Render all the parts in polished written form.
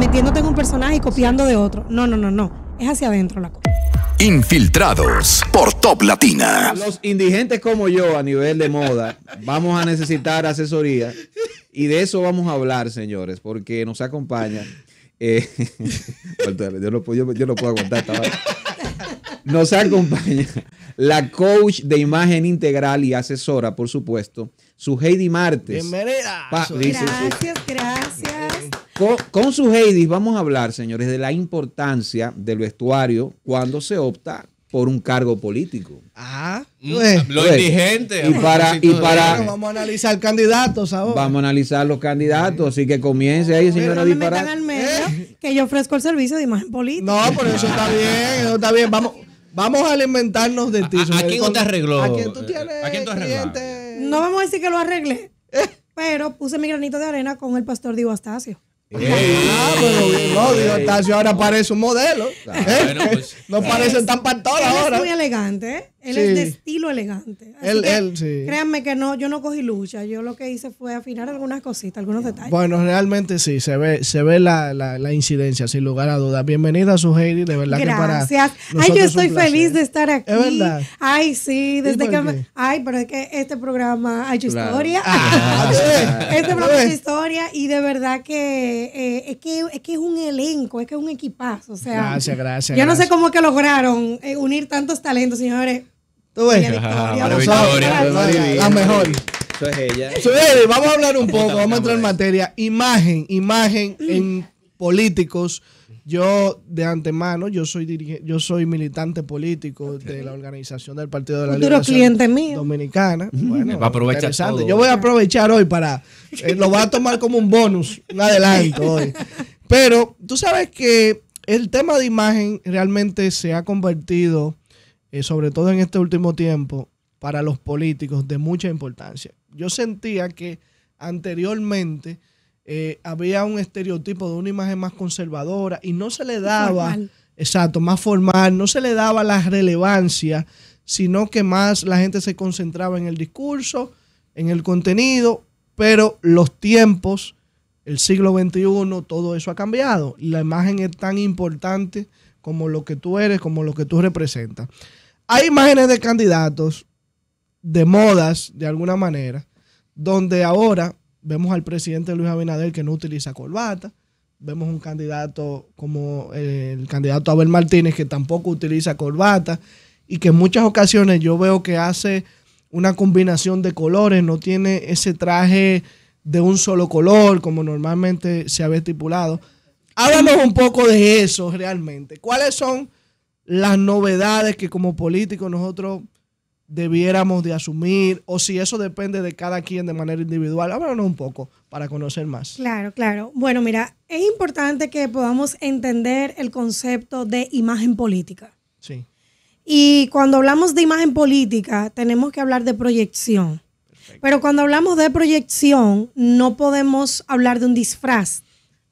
metiéndote en un personaje y copiando de otro. No, no, no, no. Es hacia adentro la cosa. Infiltrados por Top Latina. Los indigentes como yo a nivel de moda vamos a necesitar asesoría y de eso vamos a hablar, señores, porque nos acompaña. Yo no puedo aguantar esta vaina. Nos acompaña la coach de imagen integral y asesora, por supuesto, Sugeidy Martes. Bienvenida. Gracias. Con Sugeidy vamos a hablar, señores, de la importancia del vestuario cuando se opta por un cargo político. Lo indigente. Y vamos a analizar candidatos ahora. Vamos a analizar los candidatos, así que comience ahí, señora, disparar. No me metan al medio, que yo ofrezco el servicio de imagen política. No, pero eso está bien, eso está bien. Vamos a alimentarnos de ti. ¿A quién te arregló? ¿A quién tú tienes? ¿A quién tú arreglaste? No vamos a decir que lo arreglé, pero puse mi granito de arena con el pastor Diego Astacio. Diego Astacio ahora parece un modelo. Bueno, pues, no parecen tan pastores ahora. Es muy elegante, ¿eh? Él es de estilo elegante. Él, sí. Créanme que no, yo no cogí lucha. Yo lo que hice fue afinar algunas cositas, algunos detalles. Bueno, realmente sí, se ve la incidencia, sin lugar a dudas. Bienvenida, Sugeidy, de verdad. Gracias. Ay, yo estoy feliz de estar aquí. Es verdad. Ay, sí, desde que pero es que este programa ha hecho historia. Este programa ha hecho historia y de verdad que es un elenco, es que es un equipazo. O sea, gracias. Yo no sé cómo que lograron unir tantos talentos, señores. Tú ves, la mejor. Eso es ella. Vamos a hablar un poco, vamos a entrar en materia. Imagen en políticos. Yo de antemano, yo soy militante político de la organización del Partido de la Liberación Dominicana. Bueno, va a aprovechar todo. Yo voy a aprovechar hoy para lo voy a tomar como un bonus, un adelanto hoy. Pero tú sabes que el tema de imagen realmente se ha convertido, sobre todo en este último tiempo, para los políticos de mucha importancia. Yo sentía que anteriormente había un estereotipo de una imagen más conservadora y no se le daba, más formal, no se le daba la relevancia, sino que más la gente se concentraba en el discurso, en el contenido, pero los tiempos, el siglo XXI, todo eso ha cambiado. La imagen es tan importante como lo que tú eres, como lo que tú representas. Hay imágenes de candidatos, de modas, de alguna manera, donde ahora vemos al presidente Luis Abinader que no utiliza corbata, vemos un candidato como el candidato Abel Martínez que tampoco utiliza corbata y que en muchas ocasiones yo veo que hace una combinación de colores, no tiene ese traje de un solo color como normalmente se había estipulado. Háblanos un poco de eso realmente. ¿Cuáles son las novedades que como políticos nosotros debiéramos de asumir? O si eso depende de cada quien de manera individual. Háblanos un poco para conocer más. Claro. Bueno, mira, es importante que podamos entender el concepto de imagen política. Sí. Y cuando hablamos de imagen política, tenemos que hablar de proyección. Perfecto. Pero cuando hablamos de proyección, no podemos hablar de un disfraz.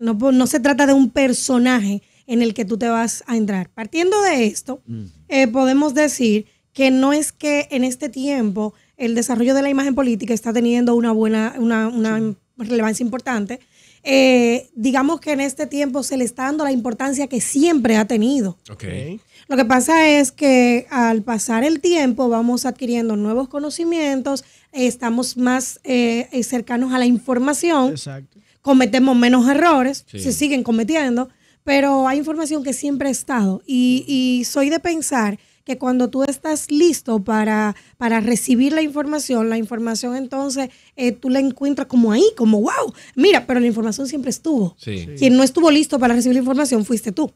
No se trata de un personaje en el que tú te vas a entrar. Partiendo de esto, podemos decir que no es que en este tiempo el desarrollo de la imagen política está teniendo una relevancia importante. Digamos que en este tiempo se le está dando la importancia que siempre ha tenido. Okay. Lo que pasa es que al pasar el tiempo vamos adquiriendo nuevos conocimientos, estamos más cercanos a la información. Exacto. Cometemos menos errores, se siguen cometiendo, pero hay información que siempre ha estado. Y soy de pensar que cuando tú estás listo para recibir la información entonces tú la encuentras como ahí, como wow, mira, pero la información siempre estuvo. Sí. Quien no estuvo listo para recibir la información fuiste tú.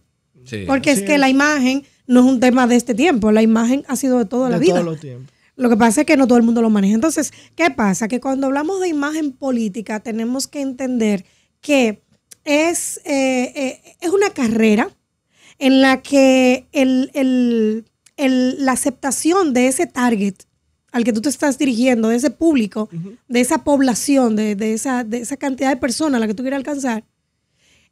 Sí. Porque así es que la imagen no es un tema de este tiempo, la imagen ha sido de toda la vida. De todos los tiempos. Lo que pasa es que no todo el mundo lo maneja. Entonces, ¿qué pasa? Que cuando hablamos de imagen política tenemos que entender que es una carrera en la que la aceptación de ese target al que tú te estás dirigiendo, de ese público, de esa población, de esa cantidad de personas a la que tú quieres alcanzar,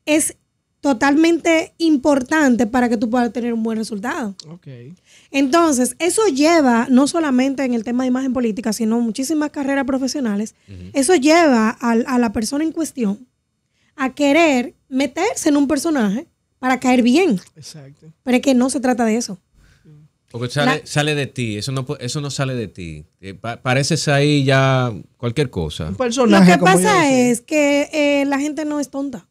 es totalmente importante para que tú puedas tener un buen resultado. Okay. Entonces, eso lleva, no solamente en el tema de imagen política, sino muchísimas carreras profesionales, eso lleva a la persona en cuestión a querer meterse en un personaje para caer bien. Exacto. Pero es que no se trata de eso. Porque sale de ti, eso no sale de ti. Pareces ahí ya cualquier cosa. Un personaje. Lo que pasa es que la gente no es tonta.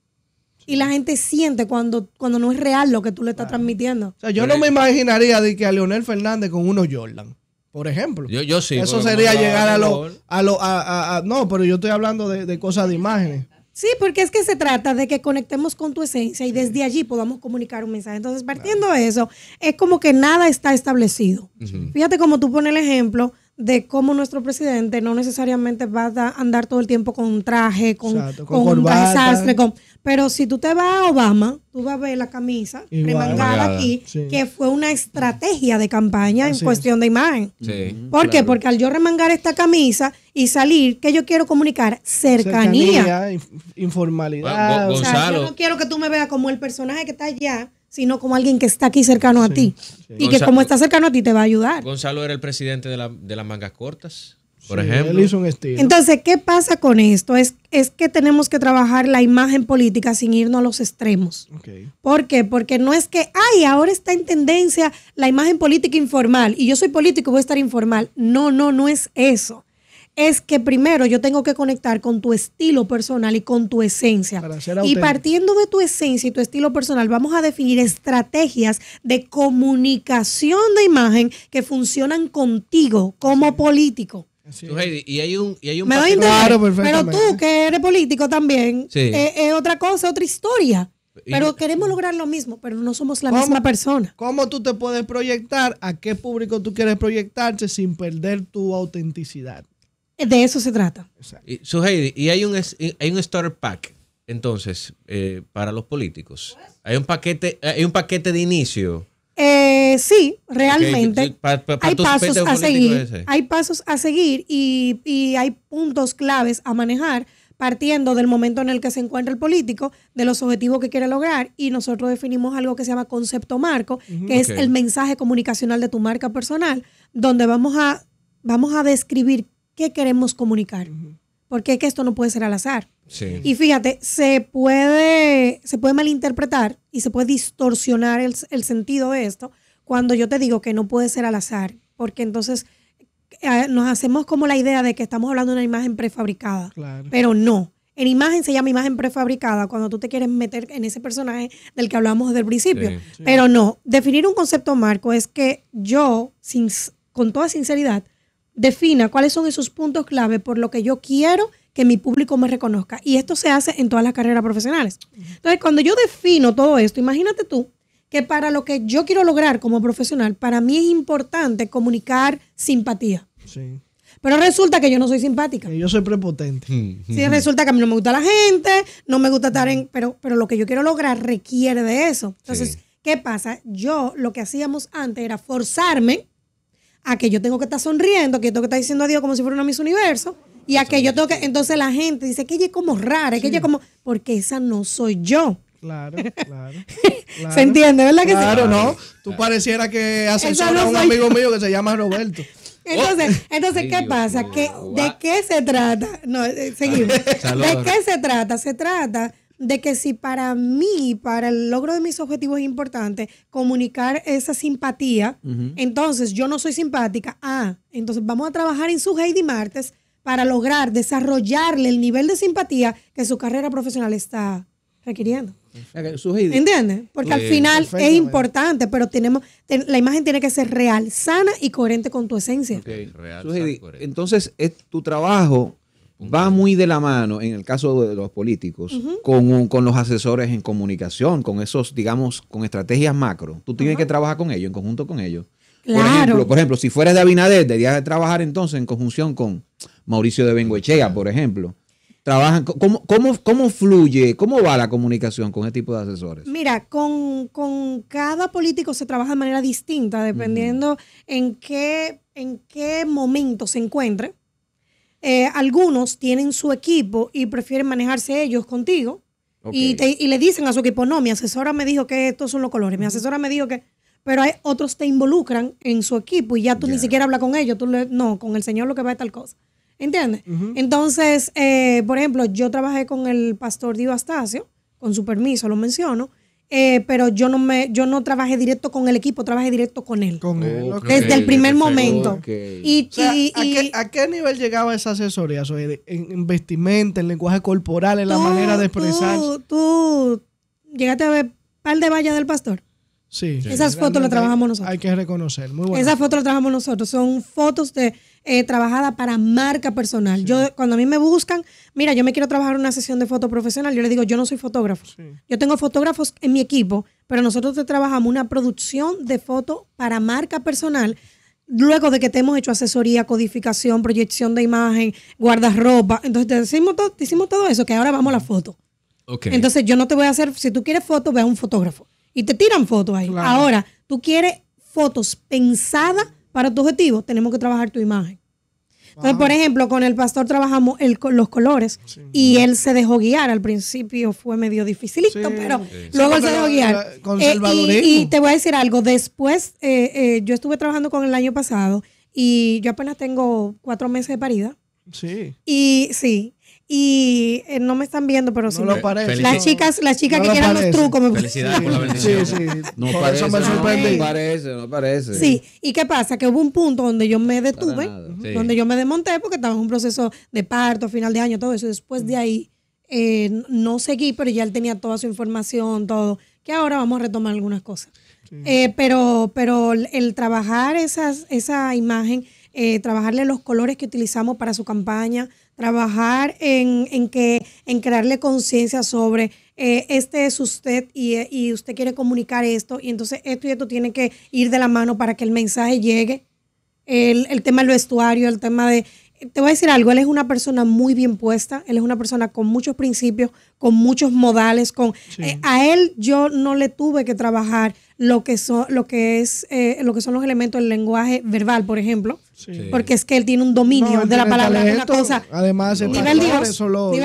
Y la gente siente cuando no es real lo que tú le estás transmitiendo. O sea, yo no me imaginaría de que a Leonel Fernández con unos Jordan, por ejemplo. Yo sí. Eso sería llegar a no, pero yo estoy hablando de cosas de imágenes. Sí, porque es que se trata de que conectemos con tu esencia y desde allí podamos comunicar un mensaje. Entonces, partiendo de eso, es como que nada está establecido. Uh-huh. Fíjate cómo tú pones el ejemplo de cómo nuestro presidente no necesariamente va a andar todo el tiempo con un traje, con un traje sastre. Pero si tú te vas a Obama, tú vas a ver la camisa remangada aquí, sí, que fue una estrategia de campaña en cuestión de imagen. Sí, ¿Por qué? Porque al yo remangar esta camisa y salir, ¿qué yo quiero comunicar? Cercanía, informalidad. Gonzalo, yo no quiero que tú me veas como el personaje que está allá, sino como alguien que está aquí cercano a ti. Sí. Y Gonzalo, que como está cercano a ti te va a ayudar. Gonzalo era el presidente de las mangas cortas, por ejemplo. Él hizo un estilo. Entonces, ¿qué pasa con esto? Es que tenemos que trabajar la imagen política sin irnos a los extremos. Okay. ¿Por qué? Porque no es que, ahora está en tendencia la imagen política informal y yo soy político y voy a estar informal. No es eso. Es que primero yo tengo que conectar con tu estilo personal y con tu esencia. Y partiendo de tu esencia y tu estilo personal, vamos a definir estrategias de comunicación de imagen que funcionan contigo como político. Sugeidy, y hay un claro, pero tú que eres político también es otra cosa, otra historia, pero queremos lograr lo mismo, pero no somos la misma persona. ¿Cómo tú te puedes proyectar? ¿A qué público tú quieres proyectarte sin perder tu autenticidad? De eso se trata. Sugeidy, y hay un starter pack entonces para los políticos. Hay un paquete de inicio. Sí, realmente hay pasos a seguir, y hay puntos claves a manejar partiendo del momento en el que se encuentra el político, de los objetivos que quiere lograr, y nosotros definimos algo que se llama concepto marco, que es el mensaje comunicacional de tu marca personal, donde vamos a describir qué queremos comunicar, porque es que esto no puede ser al azar. Sí. Y fíjate, se puede malinterpretar y se puede distorsionar el sentido de esto cuando yo te digo que no puede ser al azar, porque entonces nos hacemos como la idea de que estamos hablando de una imagen prefabricada, pero no. En imagen se llama imagen prefabricada cuando tú te quieres meter en ese personaje del que hablamos desde el principio, pero no. Definir un concepto marco es que yo, con toda sinceridad, defina cuáles son esos puntos clave por lo que yo quiero que mi público me reconozca. Y esto se hace en todas las carreras profesionales. Entonces, cuando yo defino todo esto, imagínate tú que para lo que yo quiero lograr como profesional, para mí es importante comunicar simpatía. Sí. Pero resulta que yo no soy simpática. Yo soy prepotente. Sí, resulta que a mí no me gusta la gente, no me gusta estar en... Pero lo que yo quiero lograr requiere de eso. Entonces, ¿qué pasa? Yo lo que hacíamos antes era forzarme a que yo tengo que estar sonriendo, que yo tengo que estar diciendo adiós como si fuera una Miss Universo, y a que yo tengo que... Entonces la gente dice que ella es como rara, que ella es como... Porque esa no soy yo. Claro. ¿Se entiende, verdad que sí? Claro, ¿no? Tú pareciera que asesora a un amigo mío que se llama Roberto. Entonces, ¿qué pasa? ¿De qué se trata? No, seguimos. ¿De qué se trata? Se trata de que si para mí, para el logro de mis objetivos es importante comunicar esa simpatía, entonces yo no soy simpática, entonces vamos a trabajar en Sugeidy Martes para lograr desarrollarle el nivel de simpatía que su carrera profesional está requiriendo. ¿Entiendes? Porque al final es importante, pero la imagen tiene que ser real, sana y coherente con tu esencia. Real, Sugeidy, entonces tu trabajo va muy de la mano, en el caso de los políticos, con los asesores en comunicación, con esos, digamos, con estrategias macro. Tú tienes que trabajar con ellos, en conjunto con ellos. Claro. Por ejemplo, si fueras de Abinader, deberías trabajar entonces en conjunción con Mauricio de Bengoechea, por ejemplo. Trabajan, ¿cómo fluye? ¿Cómo va la comunicación con ese tipo de asesores? Mira, con cada político se trabaja de manera distinta, dependiendo en qué momento se encuentre. Algunos tienen su equipo y prefieren manejarse ellos contigo y le dicen a su equipo, no, mi asesora me dijo que estos son los colores, mi asesora me dijo que... Pero hay otros te involucran en su equipo y ya tú ni siquiera hablas con ellos, con el señor lo que va es tal cosa. ¿Entiendes? Uh-huh. Entonces, por ejemplo, yo trabajé con el pastor Diego Astacio, con su permiso lo menciono, pero yo no trabajé directo con el equipo, trabajé directo con él. Con él. Okay. Desde el primer momento. Okay. Y, o sea, ¿a qué nivel llegaba esa asesoría? En vestimenta, en lenguaje corporal, en la manera de expresarse. Tú llegaste a ver un par de vallas del pastor. Sí. Esas fotos las trabajamos nosotros. Hay que reconocer. Muy bueno. Esas fotos las trabajamos nosotros. Son fotos de trabajadas para marca personal. Sí. Yo, cuando a mí me buscan, mira, yo me quiero trabajar una sesión de foto profesional, yo le digo, yo no soy fotógrafo. Sí. Yo tengo fotógrafos en mi equipo, pero nosotros te trabajamos una producción de foto para marca personal. Luego de que te hemos hecho asesoría, codificación, proyección de imagen, guardarropa. Entonces te hicimos todo eso, que ahora vamos a la foto. Okay. Entonces yo no te voy a hacer, si tú quieres fotos, ve a un fotógrafo. Y te tiran fotos ahí. Claro. Ahora, tú quieres fotos pensadas para tu objetivo, tenemos que trabajar tu imagen. Wow. Entonces, por ejemplo, con el pastor trabajamos los colores, sí, y él se dejó guiar. Al principio fue medio dificilito, sí, pero sí, luego él se dejó guiar. Y te voy a decir algo. Después, yo estuve trabajando con él el año pasado y yo apenas tengo 4 meses de parida. Sí. Y sí. Y no me están viendo, pero no sí. Las chicas no que quieran los trucos. Felicidades por la bendición. Sí, sí. No parece, eso me sorprende. No parece. Sí, y ¿qué pasa? Que hubo un punto donde yo me detuve, donde yo me desmonté porque estaba en un proceso de parto, final de año, todo eso. Después de ahí no seguí, pero ya él tenía toda su información, todo. Que ahora vamos a retomar algunas cosas. Sí. Pero el trabajar esa imagen, trabajarle los colores que utilizamos para su campaña, trabajar en crearle conciencia sobre este es usted y usted quiere comunicar esto, y entonces esto y esto tiene que ir de la mano para que el mensaje llegue. El tema del vestuario, el tema de... Te voy a decir algo, él es una persona muy bien puesta, él es una persona con muchos principios, con muchos modales, con sí. A él yo no le tuve que trabajar lo que son los elementos del lenguaje verbal, por ejemplo, sí, porque es que él tiene un dominio de la palabra, es una cosa. Además, nivel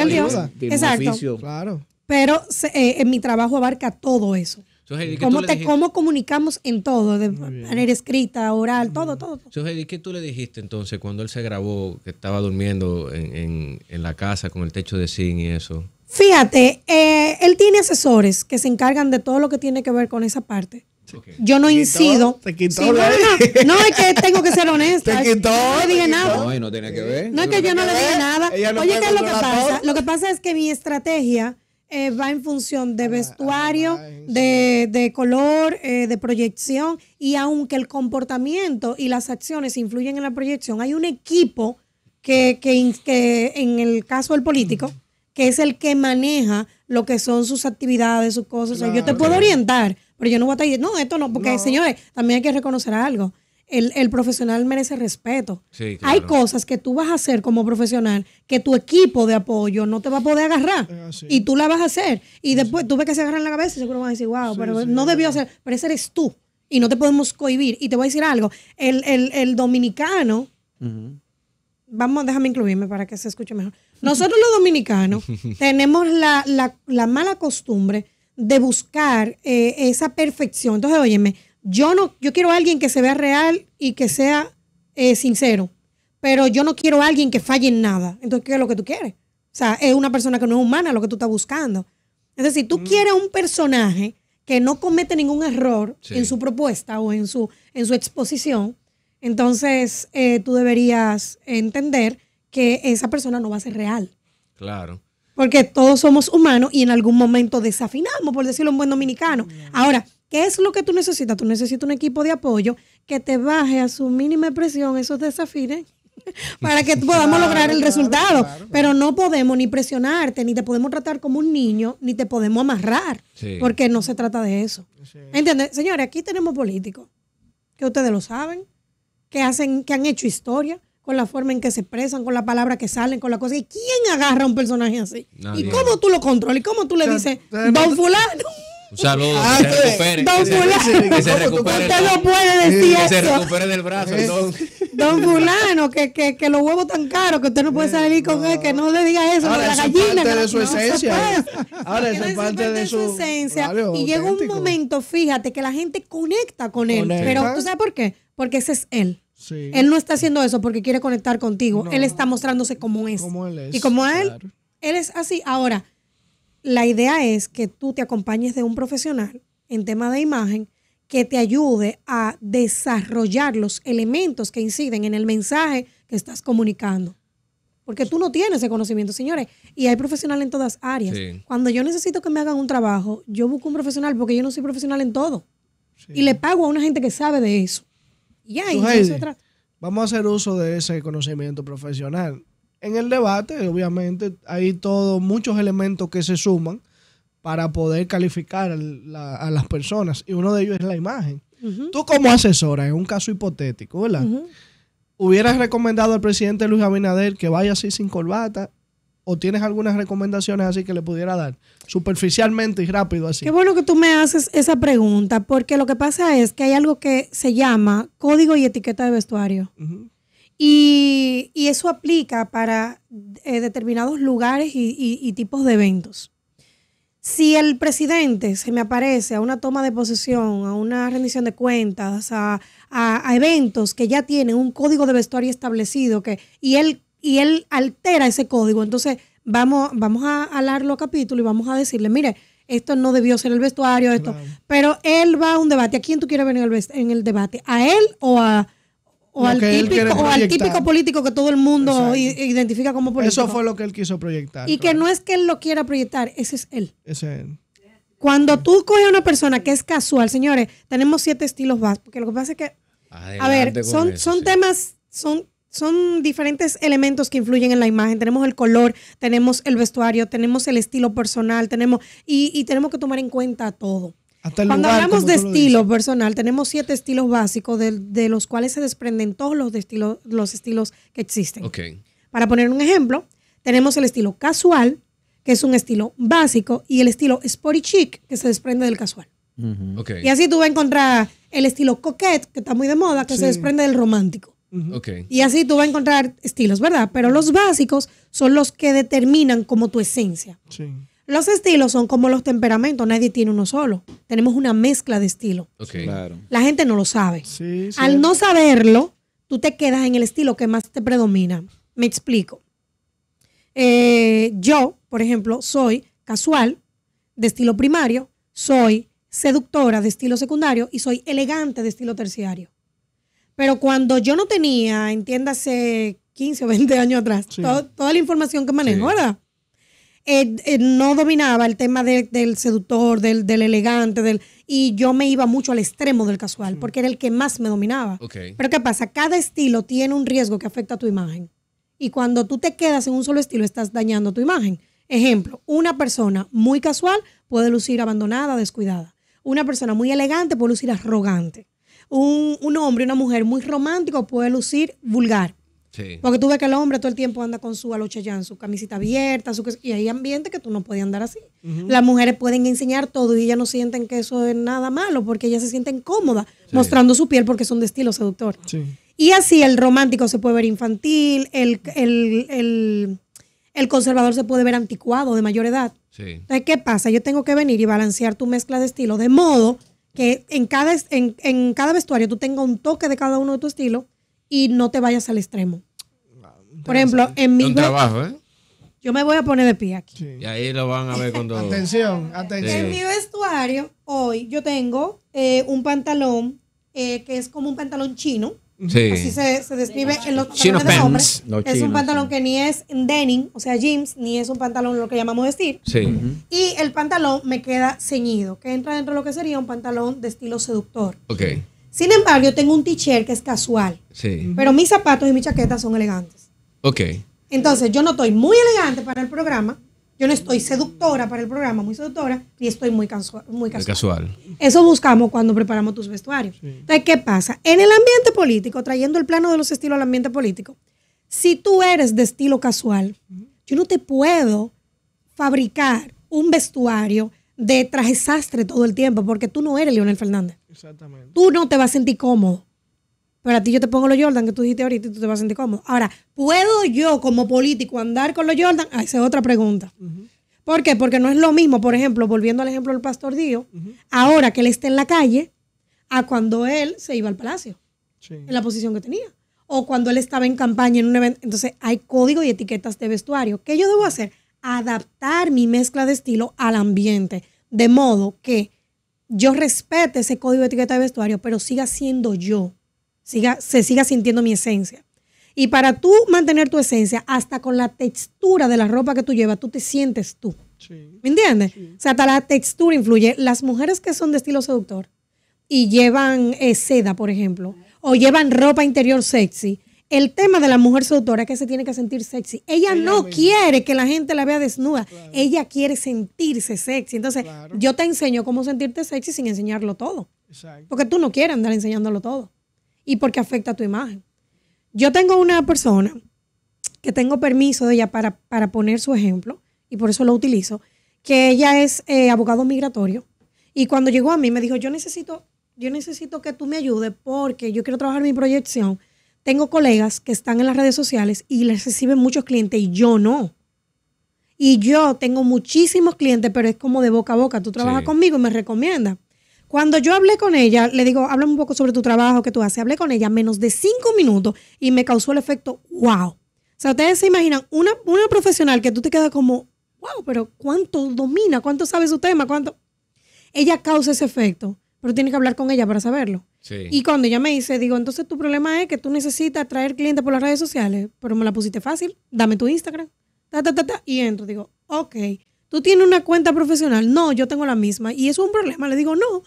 Dios, exacto. Claro. Pero en mi trabajo abarca todo eso. Sugeidy, ¿Cómo comunicamos en todo? De manera escrita, oral, todo. Sugeidy, ¿qué tú le dijiste entonces cuando él se grabó, que estaba durmiendo en la casa con el techo de zinc y eso? Fíjate, él tiene asesores que se encargan de todo lo que tiene que ver con esa parte. Okay. Yo no incido. No, es que tengo que ser honesta. No le dije nada. No, no tiene que ver. No es que yo no le dije nada. Oye, ¿qué es lo que pasa? Lo que pasa es que mi estrategia... va en función de vestuario, de color, de proyección, y aunque el comportamiento y las acciones influyen en la proyección, hay un equipo que en el caso del político, que es el que maneja lo que son sus actividades, sus cosas. Claro, o sea, yo te puedo orientar, pero yo no voy a estar diciendo, no, esto no, porque señores, también hay que reconocer algo. El profesional merece respeto. Sí, claro. Hay cosas que tú vas a hacer como profesional que tu equipo de apoyo no te va a poder agarrar. Sí. Y tú la vas a hacer. Y después tú ves que se agarran la cabeza y seguro vas a decir, wow, sí, pero sí, no debió hacer. Pero ese eres tú. Y no te podemos cohibir. Y te voy a decir algo. El dominicano... Uh-huh. Déjame incluirme para que se escuche mejor. Nosotros los dominicanos tenemos la mala costumbre de buscar esa perfección. Entonces, óyeme... Yo quiero a alguien que se vea real y que sea sincero, pero yo no quiero a alguien que falle en nada. Entonces, ¿qué es lo que tú quieres? O sea, es una persona que no es humana lo que tú estás buscando. Es decir, tú quieres un personaje que no comete ningún error en su propuesta o en su exposición, entonces tú deberías entender que esa persona no va a ser real. Claro. Porque todos somos humanos y en algún momento desafinamos, por decirlo en buen dominicano. Ahora, ¿qué es lo que tú necesitas? Tú necesitas un equipo de apoyo que te baje a su mínima expresión esos desafines para que podamos lograr el resultado. Claro. Pero no podemos ni presionarte, ni te podemos tratar como un niño, ni te podemos amarrar, porque no se trata de eso. Sí. ¿Entiendes? Señores, aquí tenemos políticos, que ustedes lo saben, que han hecho historia con la forma en que se expresan, con la palabra que salen, con la cosa. ¿Y quién agarra a un personaje así? Nadie. ¿Y cómo tú lo controlas? ¿Y cómo tú le dices, don fulano? Un saludo, que se recupere. Don Fulano, que se recupere. Usted no puede decir que se recupere del brazo. Don Fulano, que los huevos tan caros que usted no puede salir con él, que no le diga eso. Ahora, la gallina. Parte de su esencia. Ahora, eso es parte de su esencia. Y llega un momento, fíjate, que la gente conecta con él. Pero ¿tú sabes por qué? Porque ese es él. Sí. Él no está haciendo eso porque quiere conectar contigo. No, él está mostrándose como es. Como él es. Y como él, claro, él es así. Ahora, la idea es que tú te acompañes de un profesional en tema de imagen que te ayude a desarrollar los elementos que inciden en el mensaje que estás comunicando. Porque tú no tienes ese conocimiento, señores. Y hay profesional en todas áreas. Sí. Cuando yo necesito que me hagan un trabajo, yo busco un profesional porque yo no soy profesional en todo. Sí. Y le pago a una gente que sabe de eso. Yeah, Sugeidy, y ahí vamos a hacer uso de ese conocimiento profesional. En el debate, obviamente, hay muchos elementos que se suman para poder calificar a las personas. Y uno de ellos es la imagen. Uh-huh. Tú como asesora, en un caso hipotético, ¿verdad? Uh-huh. ¿Hubieras recomendado al presidente Luis Abinader que vaya así sin corbata? ¿O tienes algunas recomendaciones así que le pudiera dar? Superficialmente y rápido así. Qué bueno que tú me haces esa pregunta, porque lo que pasa es que hay algo que se llama código y etiqueta de vestuario. Uh-huh. Y eso aplica para determinados lugares y tipos de eventos. Si el presidente se me aparece a una toma de posesión, a una rendición de cuentas, a eventos que ya tienen un código de vestuario establecido y él altera ese código, entonces vamos a alargarlo a capítulo y vamos a decirle, mire, esto no debió ser el vestuario, esto. Claro. Pero él va a un debate. ¿A quién tú quieres venir en el debate? ¿A él o al típico político que todo el mundo identifica como político? Eso fue lo que él quiso proyectar. Y claro, que no es que él lo quiera proyectar, ese es él. Ese es él. Cuando tú coges a una persona que es casual, señores, tenemos 7 estilos básicos, porque lo que pasa es que, son diferentes elementos que influyen en la imagen. Tenemos el color, tenemos el vestuario, tenemos el estilo personal, y tenemos que tomar en cuenta todo. Cuando hablamos de estilo personal, tenemos 7 estilos básicos de los cuales se desprenden todos los estilos que existen. Okay. Para poner un ejemplo, tenemos el estilo casual, que es un estilo básico, y el estilo sporty chic, que se desprende del casual. Uh-huh. Okay. Y así tú vas a encontrar el estilo coquette, que está muy de moda, que se desprende del romántico. Okay. Y así tú vas a encontrar estilos, ¿verdad? Pero los básicos son los que determinan como tu esencia. Sí. Los estilos son como los temperamentos, nadie tiene uno solo. Tenemos una mezcla de estilos. Okay. Claro. La gente no lo sabe. Sí, sí. Al no saberlo, tú te quedas en el estilo que más te predomina. Me explico. Yo, por ejemplo, soy casual, de estilo primario, soy seductora, de estilo secundario, y soy elegante, de estilo terciario. Pero cuando yo no tenía, entiéndase, 15 o 20 años atrás, sí, toda la información que manejo, sí, ¿verdad? No dominaba el tema del seductor, del elegante, y yo me iba mucho al extremo del casual, sí, porque era el que más me dominaba. Okay. Pero ¿qué pasa? Cada estilo tiene un riesgo que afecta a tu imagen. Y cuando tú te quedas en un solo estilo, estás dañando tu imagen. Ejemplo, una persona muy casual puede lucir abandonada, descuidada. Una persona muy elegante puede lucir arrogante. Un hombre, una mujer muy romántico puede lucir vulgar. Sí. Porque tú ves que el homhombre todo el tiempo anda con su alochayán, su camisita abierta, y hay ambientes que tú no puedes andar así. Uh-huh. Las mujeres pueden enseñar todo y ellas no sienten que eso es nada malo porque ellas se sienten cómodas, sí, mostrando su piel porque son de estilo seductor. Sí. Y así el romántico se puede ver infantil, el conservador se puede ver anticuado de mayor edad. Sí. Entonces, ¿qué pasa? Yo tengo que venir y balancear tu mezcla de estilo de modo que en cada vestuario tú tengas un toque de cada uno de tu estilo y no te vayas al extremo. Por ejemplo, en mi trabajo, yo me voy a poner de pie aquí. Sí. Y ahí lo van a ver cuando... Atención. En mi vestuario, hoy, yo tengo un pantalón que es como un pantalón chino. Sí. Así se describe en los pantalones de hombres. Es un pantalón que ni es denim, o sea, jeans, ni es un pantalón lo que llamamos vestir. Sí. Uh-huh. Y el pantalón me queda ceñido, que entra dentro de lo que sería un pantalón de estilo seductor. Okay. Sin embargo, yo tengo un t-shirt que es casual. Sí. Pero mis zapatos y mi chaqueta son elegantes. Okay. Entonces, yo no estoy muy elegante para el programa, yo no estoy seductora para el programa, muy seductora, y estoy muy casual. Eso buscamos cuando preparamos tus vestuarios. Sí. Entonces, ¿qué pasa? En el ambiente político, trayendo el plano de los estilos al ambiente político, si tú eres de estilo casual, yo no te puedo fabricar un vestuario de traje sastre todo el tiempo, porque tú no eres Leonel Fernández. Exactamente. Tú no te vas a sentir cómodo. Pero a ti yo te pongo los Jordan que tú dijiste ahorita y tú te vas a sentir cómodo. Ahora, ¿puedo yo como político andar con los Jordan? Esa es otra pregunta. Uh-huh. ¿Por qué? Porque no es lo mismo, por ejemplo, volviendo al ejemplo del pastor Diego, uh-huh, ahora que él está en la calle, a cuando él se iba al palacio. sí, en la posición que tenía. O cuando él estaba en campaña en un evento. Entonces hay código y etiquetas de vestuario. ¿Qué yo debo hacer? Adaptar mi mezcla de estilo al ambiente, de modo que yo respete ese código de etiqueta de vestuario, pero siga siendo yo, se siga sintiendo mi esencia. Y para tú mantener tu esencia, hasta con la textura de la ropa que tú llevas, tú te sientes tú. Sí. ¿Me entiendes? Sí. O sea, hasta la textura influye. Las mujeres que son de estilo seductor y llevan seda, por ejemplo, o llevan ropa interior sexy, el tema de la mujer seductora es que se tiene que sentir sexy. Ella no quiere que la gente la vea desnuda. Claro. Ella quiere sentirse sexy. Entonces, claro, yo te enseño cómo sentirte sexy sin enseñarlo todo. Exacto. Porque tú no quieres andar enseñándolo todo. Y porque afecta a tu imagen. Yo tengo una persona que tengo permiso de ella para poner su ejemplo, y por eso lo utilizo, que ella es abogado migratorio. Y cuando llegó a mí me dijo, yo necesito que tú me ayudes porque yo quiero trabajar mi proyección. Tengo colegas que están en las redes sociales y les reciben muchos clientes y yo no. Y yo tengo muchísimos clientes, pero es como de boca a boca. Tú trabajas sí, conmigo y me recomiendas. Cuando yo hablé con ella, le digo, háblame un poco sobre tu trabajo que tú haces. Hablé con ella menos de 5 minutos y me causó el efecto wow. O sea, ustedes se imaginan una profesional que tú te quedas como, wow, pero ¿cuánto domina? ¿Cuánto sabe su tema? ¿Cuánto? Ella causa ese efecto, pero tienes que hablar con ella para saberlo. Sí. Y cuando ella me dice, digo, entonces tu problema es que tú necesitas traer clientes por las redes sociales, pero me la pusiste fácil, dame tu Instagram, y entro, digo, ok, tú tienes una cuenta profesional, no, yo tengo la misma, y eso es un problema, le digo, no,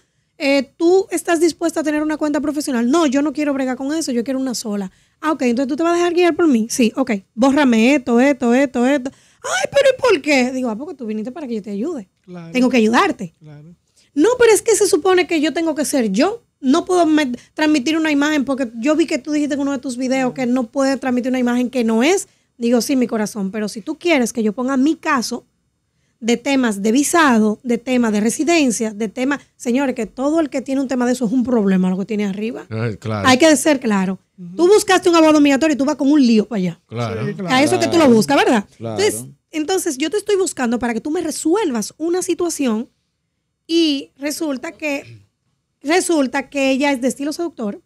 tú estás dispuesta a tener una cuenta profesional, no, yo no quiero bregar con eso, yo quiero una sola, ah, ok, entonces tú te vas a dejar guiar por mí, sí, ok, bórrame esto, ay, pero ¿y por qué? Digo, ah, porque tú viniste para que yo te ayude, claro, tengo que ayudarte, claro. No, pero es que se supone que yo tengo que ser yo. No puedo transmitir una imagen porque yo vi que tú dijiste en uno de tus videos que no puedes transmitir una imagen que no es. Digo, sí, mi corazón, pero si tú quieres que yo ponga mi caso de temas de visado, de temas de residencia, de temas... Señores, que todo el que tiene un tema de eso es un problema, lo que tiene arriba. Claro. Hay que ser claro. Uh-huh. Tú buscaste un abogado migratorio y tú vas con un lío para allá. Claro. Sí, claro. A eso es que tú lo buscas, ¿verdad? Claro. Entonces, yo te estoy buscando para que tú me resuelvas una situación y resulta que ella es de estilo seductor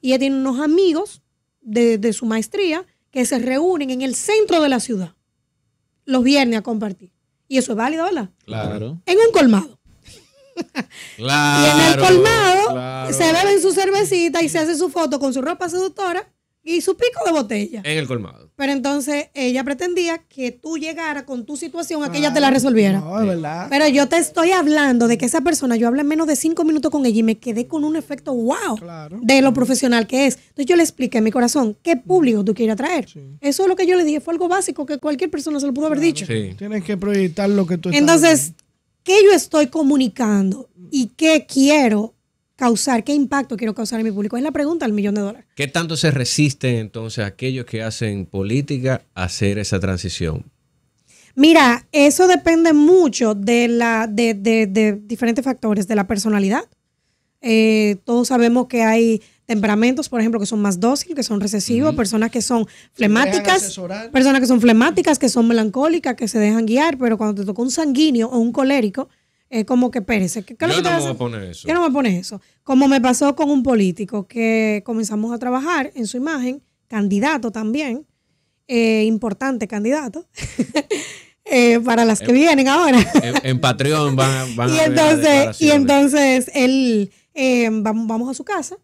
y ella tiene unos amigos de su maestría que se reúnen en el centro de la ciudad los viernes a compartir. Y eso es válido, ¿verdad? Claro. En un colmado. Claro. Y en el colmado se beben su cervecita y se hace su foto con su ropa seductora y su pico de botella. En el colmado. Pero entonces ella pretendía que tú llegara con tu situación a que ella te la resolviera. No, es verdad. Pero yo te estoy hablando de que esa persona, yo hablé menos de 5 minutos con ella y me quedé con un efecto wow, claro, de lo profesional que es. Entonces yo le expliqué en mi corazón, ¿qué público tú quieres atraer? Sí. Eso es lo que yo le dije, fue algo básico que cualquier persona se lo pudo haber dicho. Sí. Tienes que proyectar lo que tú estás haciendo. ¿Qué yo estoy comunicando y qué quiero causar, qué impacto quiero causar en mi público? Es la pregunta del $1,000,000. ¿Qué tanto se resisten entonces aquellos que hacen política a hacer esa transición? Mira, eso depende mucho de diferentes factores, de la personalidad. Todos sabemos que hay temperamentos, por ejemplo, que son más dóciles, que son recesivos, uh-huh, personas que son flemáticas, que son melancólicas, que se dejan guiar, pero cuando te toca un sanguíneo o un colérico, como que pérese. Yo no me pone eso. Como me pasó con un político que comenzamos a trabajar en su imagen, candidato también, importante candidato, para las que vienen ahora. En Patreon van a ver. Y entonces él, vamos a su casa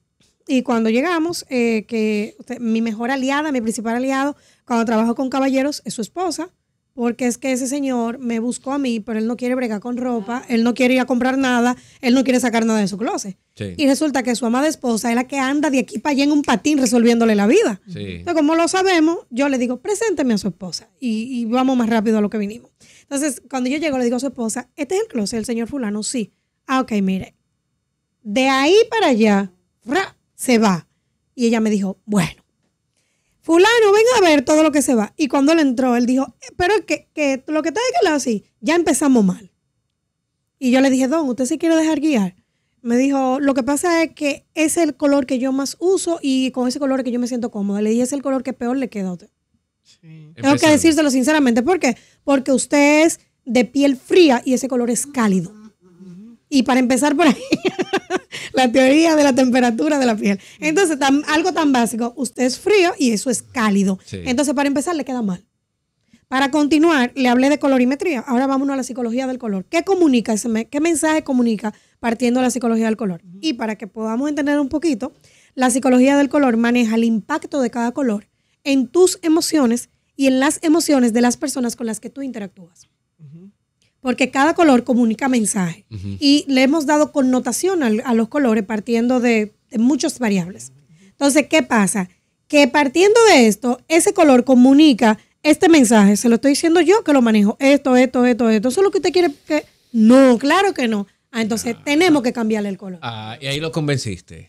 y cuando llegamos, mi mejor aliada, mi principal aliado, cuando trabajo con caballeros, es su esposa. Porque es que ese señor me buscó a mí, pero él no quiere bregar con ropa, él no quiere ir a comprar nada, él no quiere sacar nada de su closet. Sí. Y resulta que su amada esposa es la que anda de aquí para allá en un patín resolviéndole la vida. Sí. Entonces, como lo sabemos, yo le digo, presénteme a su esposa y vamos más rápido a lo que vinimos. Entonces, cuando yo llego, le digo a su esposa, este es el closet del señor fulano, sí. Ah, ok, mire, de ahí para allá, se va. Y ella me dijo, bueno, fulano, ven a ver todo lo que se va. Y cuando él entró, él dijo, pero es que lo que está de aquel lado así, ya empezamos mal. Y yo le dije, don, ¿usted se quiere dejar guiar? Me dijo, lo que pasa es que es el color que yo más uso y con ese color es que yo me siento cómoda. Le dije, es el color que peor le queda a usted. Sí. Tengo que decírselo sinceramente. ¿Por qué? Porque usted es de piel fría y ese color es cálido. Y para empezar por ahí, La teoría de la temperatura de la piel. Entonces, algo tan básico. Usted es frío y eso es cálido. Sí. Entonces, para empezar, le queda mal. Para continuar, le hablé de colorimetría. Ahora vámonos a la psicología del color. ¿Qué comunica? ¿Qué mensaje comunica partiendo de la psicología del color? Y para que podamos entender un poquito, la psicología del color maneja el impacto de cada color en tus emociones y en las emociones de las personas con las que tú interactúas. Porque cada color comunica mensaje. Y le hemos dado connotación a los colores partiendo de muchas variables. Entonces, ¿qué pasa? Que partiendo de esto, ese color comunica... Este mensaje, se lo estoy diciendo yo que lo manejo. Esto. ¿Eso es lo que usted quiere que...? No, claro que no. Ah, entonces tenemos que cambiarle el color. Ah, y ahí lo convenciste.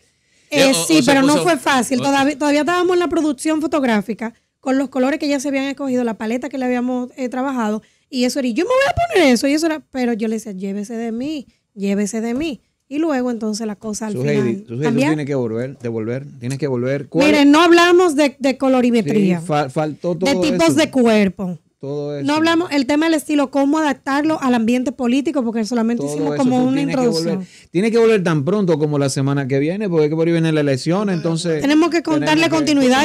Sí, pero no fue fácil. Todavía estábamos en la producción fotográfica con los colores que ya se habían escogido, la paleta que le habíamos trabajado. Y eso era, y yo me voy a poner eso. Y eso era, pero yo le decía, llévese de mí. Y luego entonces la cosa al final. Tú tienes que devolver. Tienes que volver. Miren, no hablamos de colorimetría. Sí, faltó todo de tipos eso. De cuerpo. Todo eso. No hablamos el tema del estilo, cómo adaptarlo al ambiente político, porque solamente todo hicimos eso, como una introducción. Tiene que volver tan pronto como la semana que viene, porque es que por ahí viene la elección, entonces... Tenemos que contarle continuidad.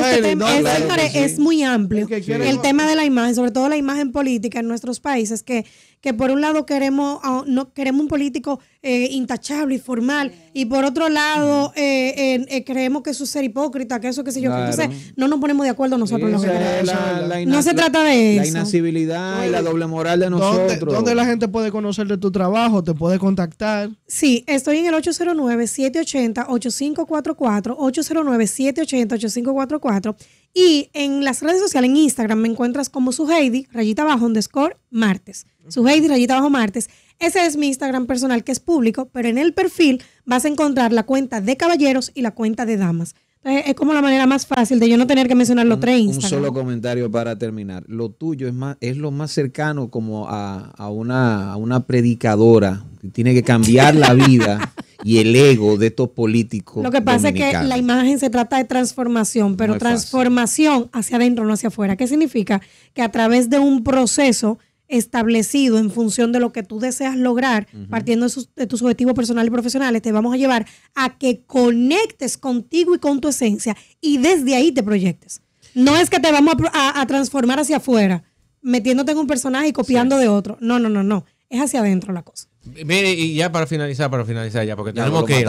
Es muy amplio. Es que el tema de la imagen, sobre todo la imagen política en nuestros países, que por un lado queremos un político intachable y formal, y por otro lado creemos que eso es ser hipócrita, que eso qué sé yo. Claro. Entonces no nos ponemos de acuerdo nosotros. No se trata de eso. La inasibilidad y la doble moral de nosotros. ¿Dónde la gente puede conocer de tu trabajo? ¿Te puede contactar? Sí, estoy en el 809-780-8544, 809-780-8544. Y en las redes sociales, en Instagram, me encuentras como Sugeidy_Martes. Sugeidy_Martes. Ese es mi Instagram personal, que es público, pero en el perfil vas a encontrar la cuenta de caballeros y la cuenta de damas. Entonces, es como la manera más fácil de yo no tener que mencionar los tres Instagram. Un solo comentario para terminar. Lo tuyo es lo más cercano como a una predicadora que tiene que cambiar la vida. Y el ego de estos políticos. Lo que pasa es que la imagen se trata de transformación, pero transformación hacia adentro, no hacia afuera. ¿Qué significa? Que a través de un proceso establecido en función de lo que tú deseas lograr, partiendo de tus objetivos personales y profesionales, te vamos a llevar a que conectes contigo y con tu esencia y desde ahí te proyectes. No es que te vamos a transformar hacia afuera, metiéndote en un personaje y copiando de otro. No. Es hacia adentro la cosa. Mire, y ya para finalizar ya, porque tenemos que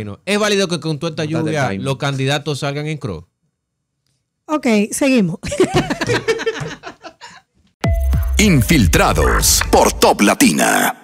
irnos. ¿Es válido que con toda esta lluvia los candidatos salgan en cruz? Ok, seguimos. Infiltrados por Top Latina.